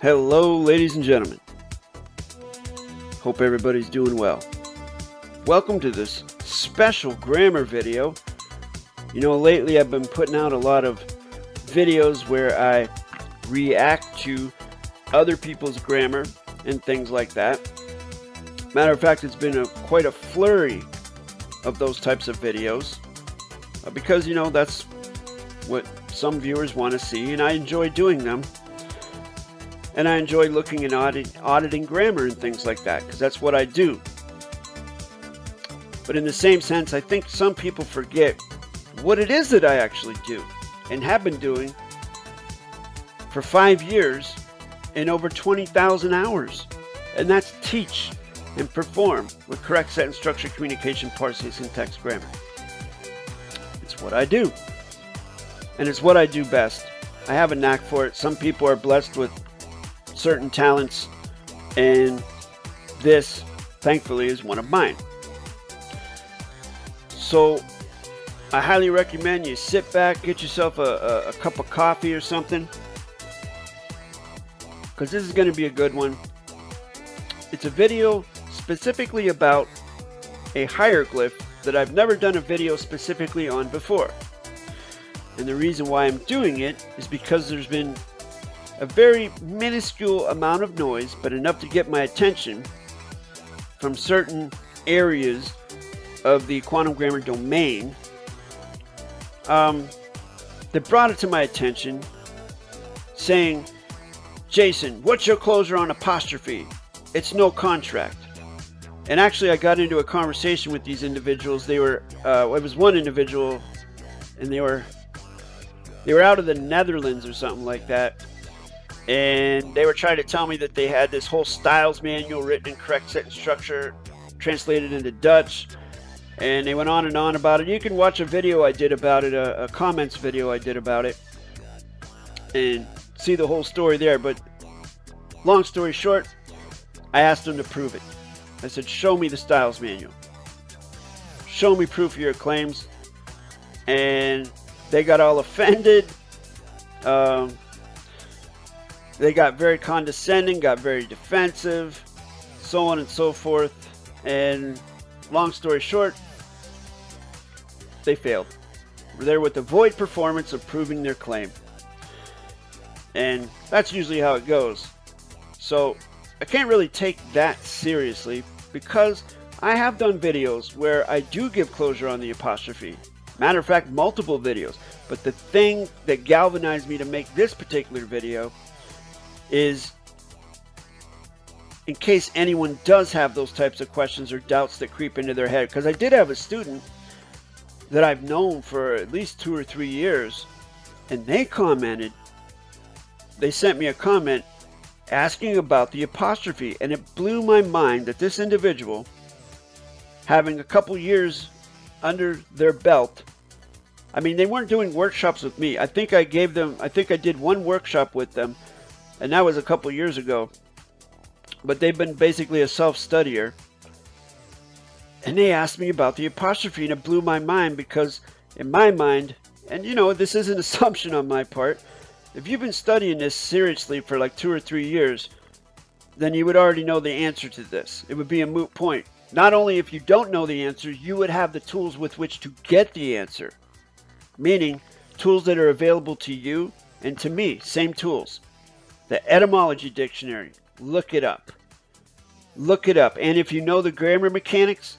Hello, ladies and gentlemen. Hope everybody's doing well. Welcome to this special grammar video. You know, lately I've been putting out a lot of videos where I react to other people's grammar and things like that. Matter of fact, it's been quite a flurry of those types of videos because, you know, that's what some viewers want to see, and I enjoy doing them. And I enjoy looking and auditing grammar and things like that because that's what I do. But in the same sense, I think some people forget what it is that I actually do and have been doing for 5 years and over 20,000 hours. And that's teach and perform with correct sentence structure, communication, parsing, syntax, grammar. It's what I do. And it's what I do best. I have a knack for it. Some people are blessed with certain talents, and this, thankfully, is one of mine. So I highly recommend you sit back, get yourself a cup of coffee or something, because this is going to be a good one. It's a video specifically about a hieroglyph that I've never done a video specifically on before. And the reason why I'm doing it is because there's been a very minuscule amount of noise, but enough to get my attention from certain areas of the quantum grammar domain that brought it to my attention, saying, "Jason, what's your closer on apostrophe? It's no contract." And actually, I got into a conversation with these individuals. They were, it was one individual, and they were out of the Netherlands or something like that, and they were trying to tell me that they had this whole styles manual written in correct sentence structure, translated into Dutch, and they went on and on about it. You can watch a video I did about it, a comments video I did about it, and see the whole story there. But long story short, I asked them to prove it. I said, show me the styles manual, show me proof of your claims. And they got all offended. They got very condescending, got very defensive, so on and so forth. And long story short, they failed. We're there with the void performance of proving their claim. And that's usually how it goes. So I can't really take that seriously, because I have done videos where I do give closure on the apostrophe. Matter of fact, multiple videos. But the thing that galvanized me to make this particular video is, in case anyone does have those types of questions or doubts that creep into their head, because I did have a student that I've known for at least 2 or 3 years, and they sent me a comment asking about the apostrophe, and it blew my mind that this individual, having a couple years under their belt, I mean, they weren't doing workshops with me. I think I did one workshop with them, and that was a couple years ago. But they've been basically a self-studier. And they asked me about the apostrophe, and it blew my mind, because in my mind, and you know, this is an assumption on my part, if you've been studying this seriously for like 2 or 3 years, then you would already know the answer to this. It would be a moot point. Not only if you don't know the answer, you would have the tools with which to get the answer. Meaning, tools that are available to you and to me, same tools. The etymology dictionary, look it up. Look it up. And if you know the grammar mechanics,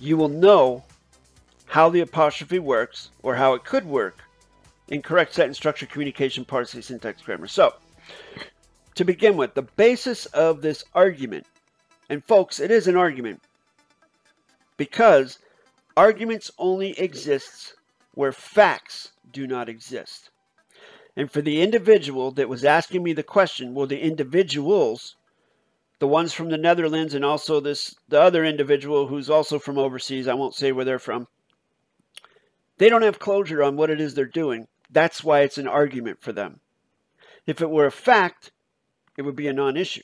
you will know how the apostrophe works, or how it could work, in correct sentence structure, communication, parsing, syntax, grammar. So, to begin with, the basis of this argument, and folks, it is an argument, because arguments only exist where facts do not exist. And for the individual that was asking me the question, well, the individuals, the ones from the Netherlands, and also the other individual who's also from overseas, I won't say where they're from, they don't have closure on what it is they're doing. That's why it's an argument for them. If it were a fact, it would be a non-issue.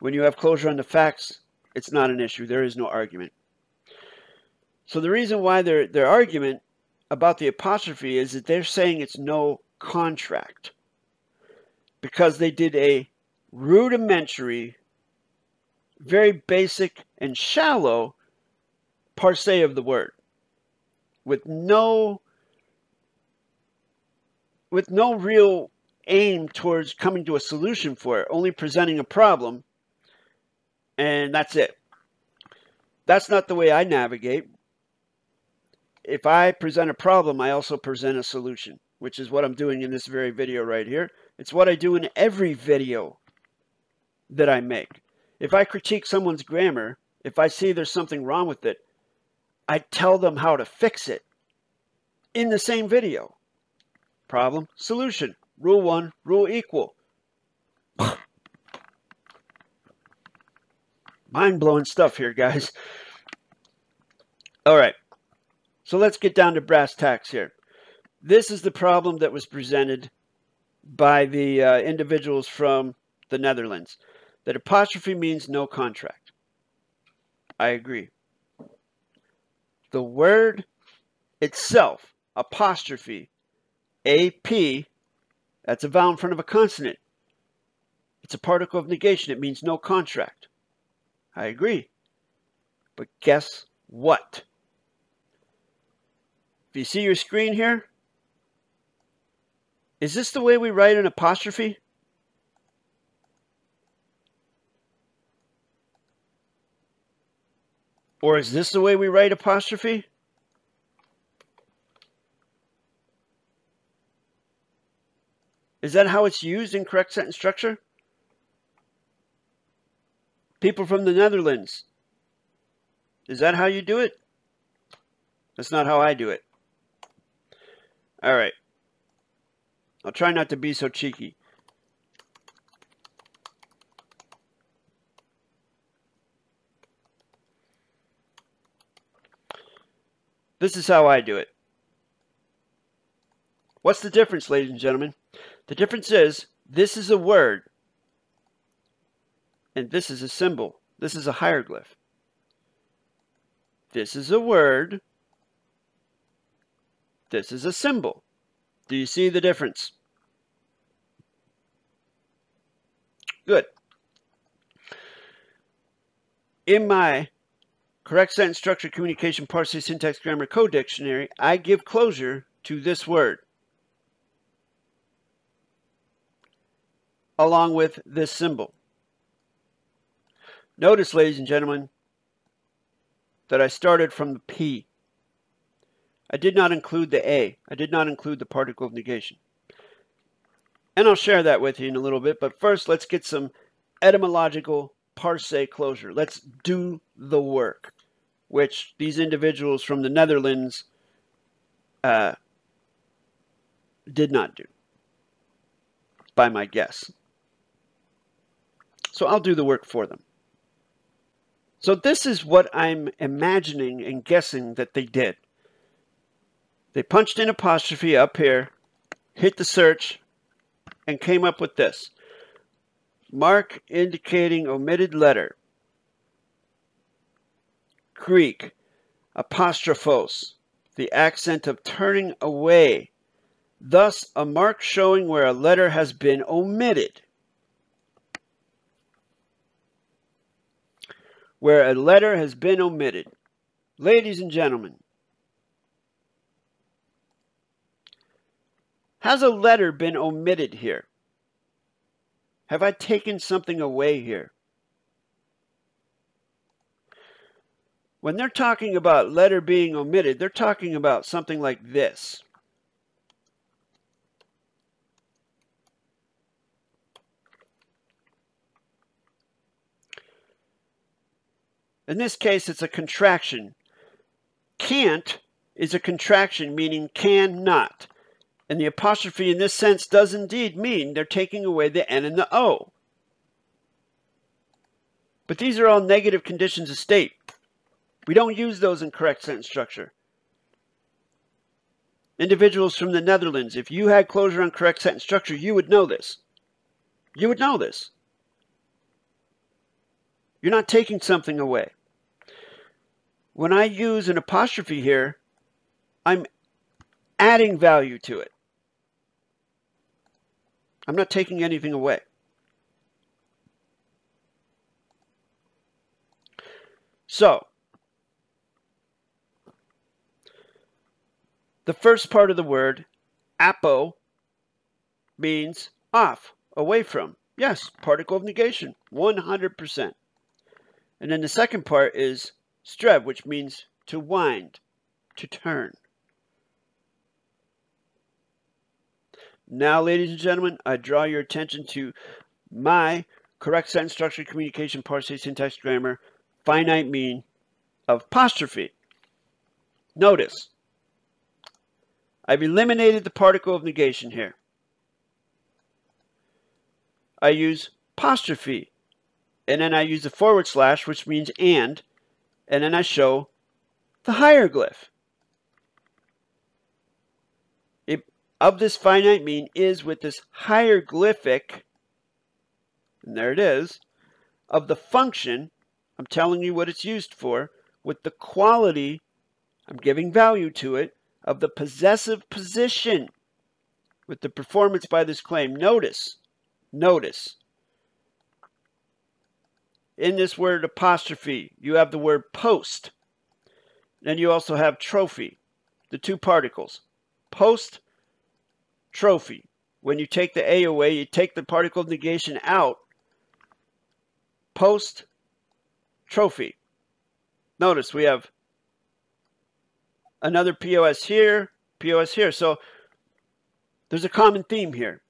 When you have closure on the facts, it's not an issue. There is no argument. So the reason why their argument about the apostrophe is that they're saying it's no contract because they did a rudimentary, very basic and shallow parse of the word with no real aim towards coming to a solution for it, only presenting a problem, and that's it. That's not the way I navigate. If I present a problem, I also present a solution, which is what I'm doing in this very video right here. It's what I do in every video that I make. If I critique someone's grammar, if I see there's something wrong with it, I tell them how to fix it in the same video. Problem, solution, rule one, rule equal. Mind-blowing stuff here, guys. All right, so let's get down to brass tacks here. This is the problem that was presented by the individuals from the Netherlands. That apostrophe means no contract. I agree. The word itself, apostrophe, A-P, that's a vowel in front of a consonant. It's a particle of negation. It means no contract. I agree. But guess what? If you see your screen here, is this the way we write an apostrophe? Or is this the way we write apostrophe? Is that how it's used in correct sentence structure? People from the Netherlands, is that how you do it? That's not how I do it. All right. I'll try not to be so cheeky. This is how I do it. What's the difference, ladies and gentlemen? The difference is this is a word and this is a symbol. This is a hieroglyph. This is a word. This is a symbol. Do you see the difference? Good. In my Correct Sentence Structure, Communication, Parse, Syntax, Grammar, Code Dictionary, I give closure to this word along with this symbol. Notice, ladies and gentlemen, that I started from the P. I did not include the A. I did not include the particle of negation. And I'll share that with you in a little bit, but first let's get some etymological parse closure. Let's do the work, which these individuals from the Netherlands did not do, by my guess. So I'll do the work for them. So this is what I'm imagining and guessing that they did. They punched in apostrophe up here, hit the search, and came up with this. Mark indicating omitted letter. Greek, apostrophos, the accent of turning away, thus a mark showing where a letter has been omitted. Where a letter has been omitted. Ladies and gentlemen, has a letter been omitted here? Have I taken something away here? When they're talking about letter being omitted, they're talking about something like this. In this case, it's a contraction. Can't is a contraction, meaning can not. And the apostrophe in this sense does indeed mean they're taking away the N and the O. But these are all negative conditions of state. We don't use those in correct sentence structure. Individuals from the Netherlands, if you had closure on correct sentence structure, you would know this. You would know this. You're not taking something away. When I use an apostrophe here, I'm adding value to it. I'm not taking anything away. So, the first part of the word, apo, means off, away from. Yes, particle of negation, 100%. And then the second part is streb, which means to wind, to turn. Now, ladies and gentlemen, I draw your attention to my correct sentence structure, communication, parsing, syntax, grammar, finite mean of apostrophe. Notice, I've eliminated the particle of negation here. I use apostrophe, and then I use the forward slash, which means and then I show the hieroglyph. It, of this finite mean, is with this hieroglyphic, and there it is, of the function, I'm telling you what it's used for, with the quality, I'm giving value to it, of the possessive position, with the performance by this claim. Notice, in this word apostrophe, you have the word post. Then you also have trophy, the two particles. Post, trophy. When you take the A away, you take the particle of negation out. Post, trophy. Notice we have another POS here, POS here. So there's a common theme here.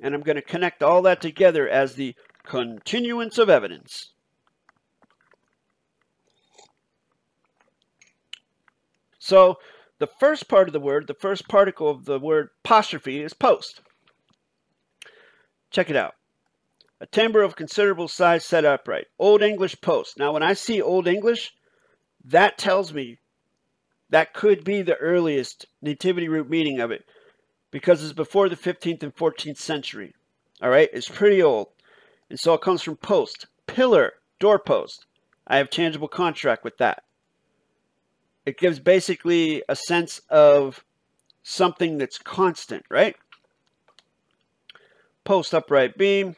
And I'm going to connect all that together as the continuance of evidence. So the first part of the word, the first particle of the word apostrophe, is post. Check it out. A timber of considerable size set upright. Old English post. Now when I see Old English, that tells me that could be the earliest nativity root meaning of it, because it's before the 15th and 14th century. All right, it's pretty old. And so it comes from post, pillar, doorpost. I have tangible contract with that. It gives basically a sense of something that's constant, right? Post, upright beam.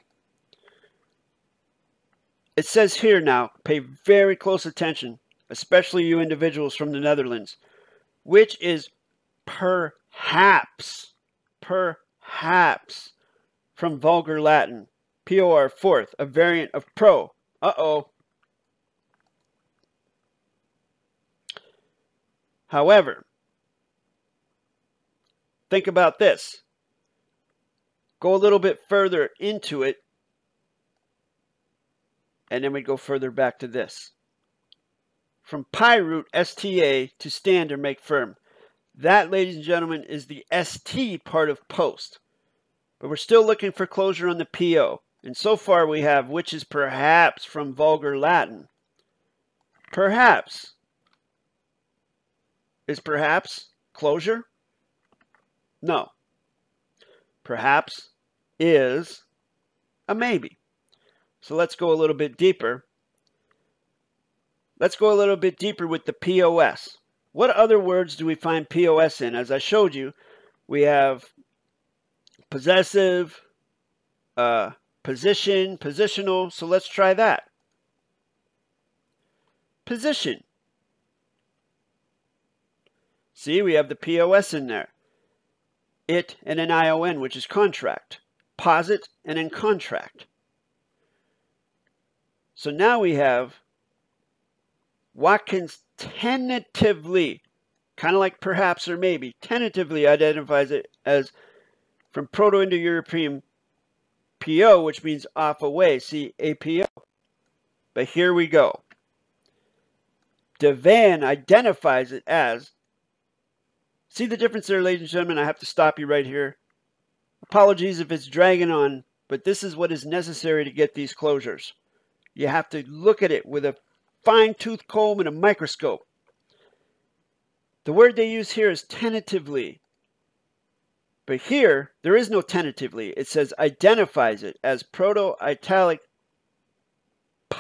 It says here now, pay very close attention, especially you individuals from the Netherlands, which is perhaps from Vulgar Latin, por, fourth, a variant of pro. However, think about this. Go a little bit further into it, and then we go further back to this. From pi root, sta, to stand or make firm. That, ladies and gentlemen, is the st part of post. But we're still looking for closure on the po. And so far we have, which is perhaps from Vulgar Latin. Perhaps. Is perhaps closure? No. Perhaps is a maybe. So let's go a little bit deeper. Let's go a little bit deeper with the POS. What other words do we find POS in? As I showed you, we have possessive, position, positional. So let's try that. Position. See, we have the POS in there. It and an ION, which is contract. Posit and then contract. So now we have Watkins tentatively, kind of like perhaps or maybe, tentatively identifies it as from Proto-Indo-European PO, which means off away, see, APO. But here we go. Devan identifies it as, see the difference there, ladies and gentlemen, I have to stop you right here. Apologies if it's dragging on, but this is what is necessary to get these closures. You have to look at it with a fine-tooth comb and a microscope. The word they use here is tentatively. But here, there is no tentatively. It says identifies it as Proto-Italic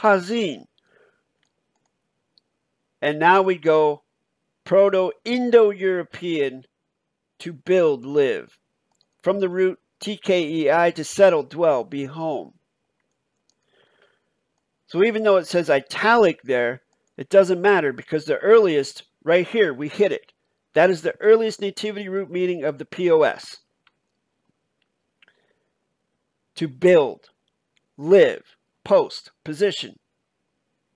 Hazin. And now we go Proto-Indo-European to build, live. From the root TKEI to settle, dwell, be home. So even though it says italic there, it doesn't matter because the earliest, right here, we hit it. That is the earliest nativity root meaning of the POS. To build, live, post, position,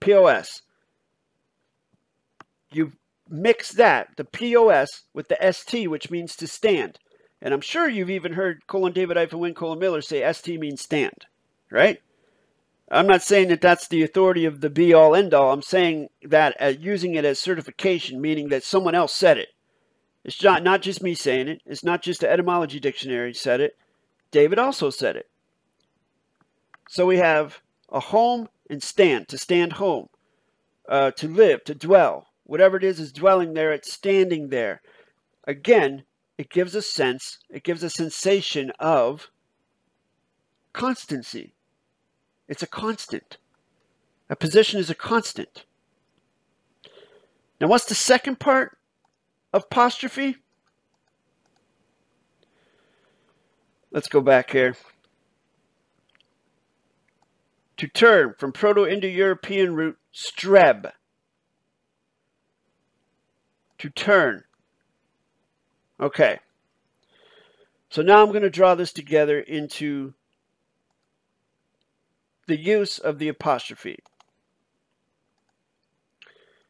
POS. You mix that, the POS, with the ST, which means to stand. And I'm sure you've even heard David-Wynn: Miller say ST means stand, right? I'm not saying that that's the authority of the be-all, end-all. I'm saying that using it as certification, meaning that someone else said it. It's not just me saying it. It's not just the etymology dictionary said it. David also said it. So we have a home and stand, to stand home, to live, to dwell. Whatever it is dwelling there, it's standing there. Again, it gives a sense, it gives a sensation of constancy. It's a constant. A position is a constant. Now, what's the second part of apostrophe? Let's go back here. To turn, from Proto-Indo-European root streb. To turn. Okay. So now I'm going to draw this together into the use of the apostrophe.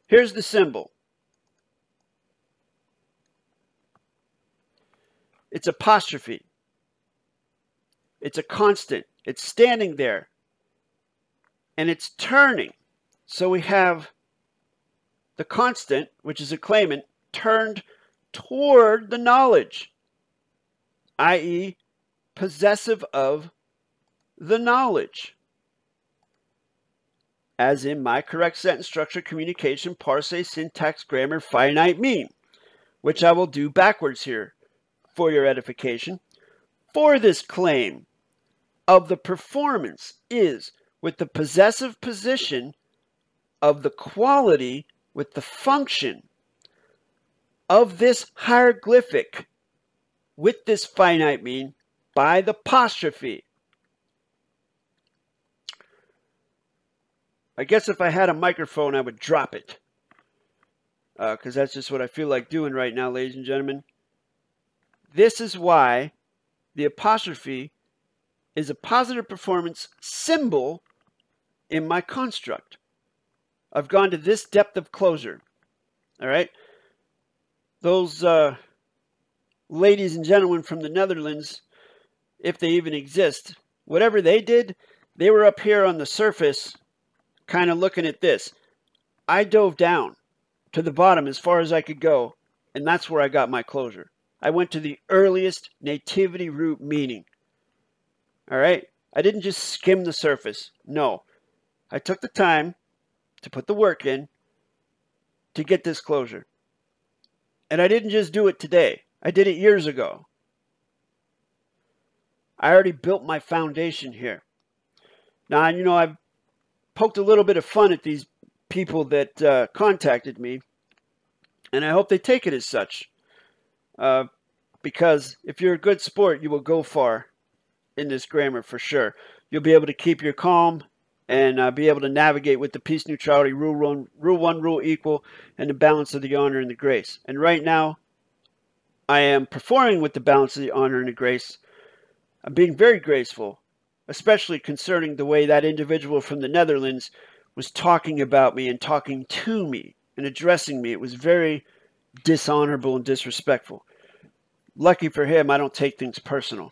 Here's the symbol. It's apostrophe. It's a constant. It's standing there. And it's turning. So we have the constant, which is a claimant, turned toward the knowledge, i.e., possessive of the knowledge. As in my correct sentence structure, communication, parse, syntax, grammar, finite meme, which I will do backwards here for your edification. For this claim of the performance is with the possessive position of the quality with the function of this hieroglyphic with this finite meme by the apostrophe. I guess if I had a microphone, I would drop it. Because that's just what I feel like doing right now, ladies and gentlemen. This is why the apostrophe is a positive performance symbol in my construct. I've gone to this depth of closure. All right? Those ladies and gentlemen from the Netherlands, if they even exist, whatever they did, they were up here on the surface kind of looking at this. I dove down to the bottom as far as I could go, and that's where I got my closure. I went to the earliest nativity root meaning. All right? I didn't just skim the surface. No. I took the time to put the work in to get this closure. And I didn't just do it today. I did it years ago. I already built my foundation here. Now, you know, I've poked a little bit of fun at these people that contacted me, and I hope they take it as such, because if you're a good sport, you will go far in this grammar for sure. You'll be able to keep your calm and be able to navigate with the peace, neutrality, rule one, rule equal, and the balance of the honor and the grace. And right now, I am performing with the balance of the honor and the grace. I'm being very graceful, especially concerning the way that individual from the Netherlands was talking about me and talking to me and addressing me. It was very dishonorable and disrespectful. Lucky for him, I don't take things personal.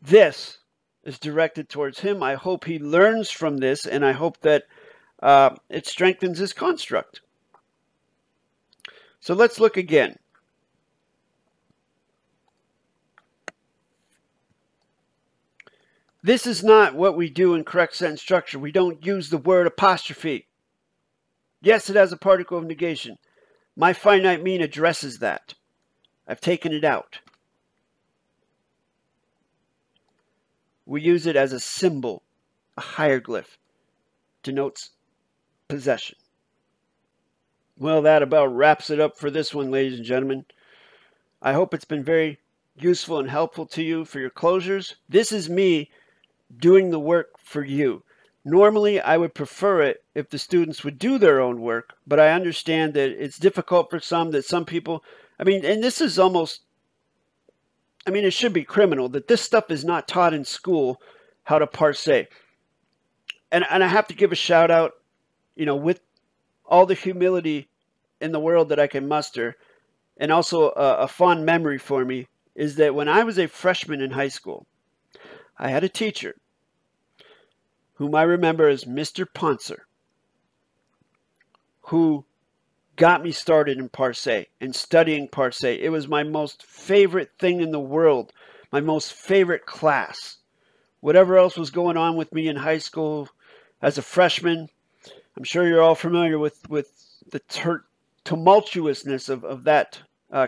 This is directed towards him. I hope he learns from this, and I hope that it strengthens his construct. So let's look again. This is not what we do in correct sentence structure. We don't use the word apostrophe. Yes, it has a particle of negation. My finite mean addresses that. I've taken it out. We use it as a symbol, A hieroglyph denotes possession. Well, that about wraps it up for this one, ladies and gentlemen. I hope it's been very useful and helpful to you for your closures. This is me doing the work for you. Normally, I would prefer it if the students would do their own work, but I understand that it's difficult for some, that some people, I mean, and this is almost, I mean, it should be criminal that this stuff is not taught in school, how to parse. And I have to give a shout out, you know, with all the humility in the world that I can muster, and also a fond memory for me, is that when I was a freshman in high school, I had a teacher whom I remember as Mr. Ponser, who got me started in Parse and studying Parse. It was my most favorite thing in the world, my most favorite class. Whatever else was going on with me in high school as a freshman, I'm sure you're all familiar with the tumultuousness of that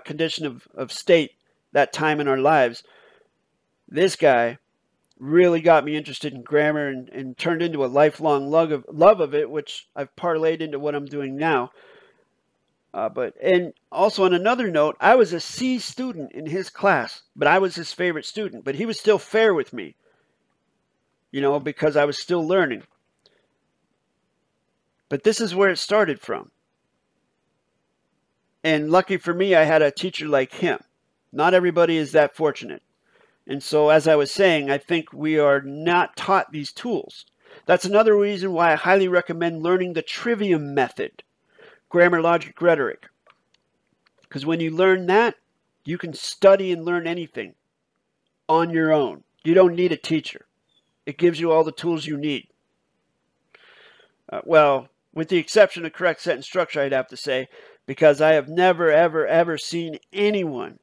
condition of state, that time in our lives. This guy really got me interested in grammar and turned into a lifelong love of it, which I've parlayed into what I'm doing now. And also on another note, I was a C student in his class, but I was his favorite student. But he was still fair with me, you know, because I was still learning. But this is where it started from. And lucky for me, I had a teacher like him. Not everybody is that fortunate. And so, as I was saying, I think we are not taught these tools. That's another reason why I highly recommend learning the trivium method, grammar, logic, rhetoric. Because when you learn that, you can study and learn anything on your own. You don't need a teacher. It gives you all the tools you need. Well, with the exception of correct sentence structure, I'd have to say, because I have never, ever, ever seen anyone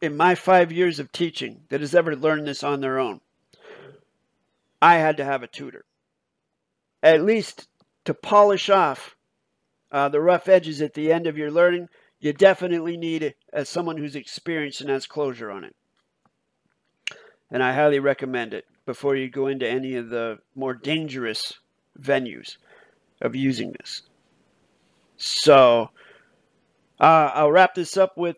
in my 5 years of teaching that has ever learned this on their own. I had to have a tutor, at least to polish off the rough edges at the end of your learning. You definitely need it as someone who's experienced and has closure on it. And I highly recommend it before you go into any of the more dangerous venues of using this. So I'll wrap this up with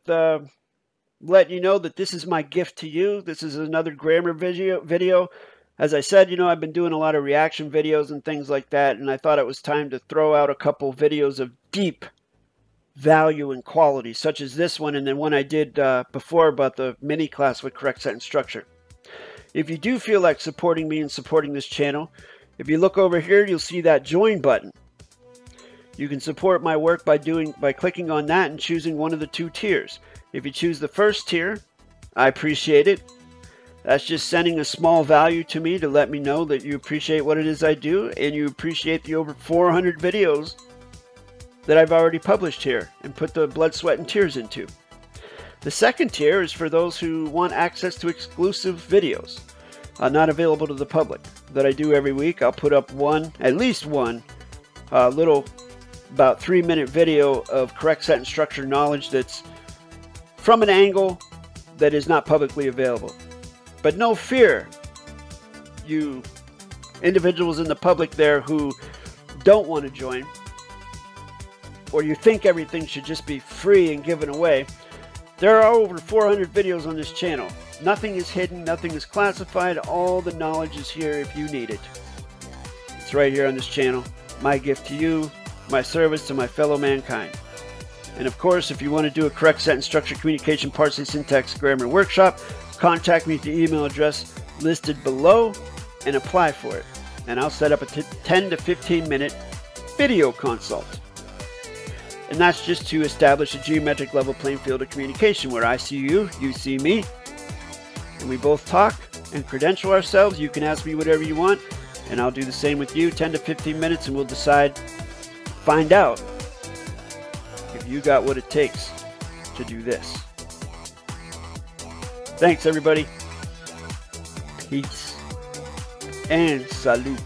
letting you know that this is my gift to you. This is another grammar video. As I said, you know, I've been doing a lot of reaction videos and things like that, and I thought it was time to throw out a couple videos of deep value and quality, such as this one, and then one I did before about the mini class with correct sentence structure. If you do feel like supporting me and supporting this channel, if you look over here, you'll see that join button. You can support my work by clicking on that and choosing one of the two tiers. If you choose the first tier, I appreciate it. That's just sending a small value to me to let me know that you appreciate what it is I do, and you appreciate the over 400 videos that I've already published here and put the blood, sweat, and tears into. The second tier is for those who want access to exclusive videos not available to the public that I do every week. I'll put up one, at least one, little about 3-minute video of correct sentence structure knowledge that's from an angle that is not publicly available. But no fear, you individuals in the public there who don't want to join, or you think everything should just be free and given away. There are over 400 videos on this channel. Nothing is hidden, nothing is classified. All the knowledge is here if you need it. It's right here on this channel. My gift to you, my service to my fellow mankind. And of course, if you want to do a correct sentence structure, communication, parsing, syntax, grammar workshop, contact me at the email address listed below and apply for it. And I'll set up a 10 to 15 minute video consult. And that's just to establish a geometric level playing field of communication where I see you, you see me, and we both talk and credential ourselves. You can ask me whatever you want, and I'll do the same with you, 10 to 15 minutes, and we'll find out if you got what it takes to do this. Thanks, everybody. Peace and salute.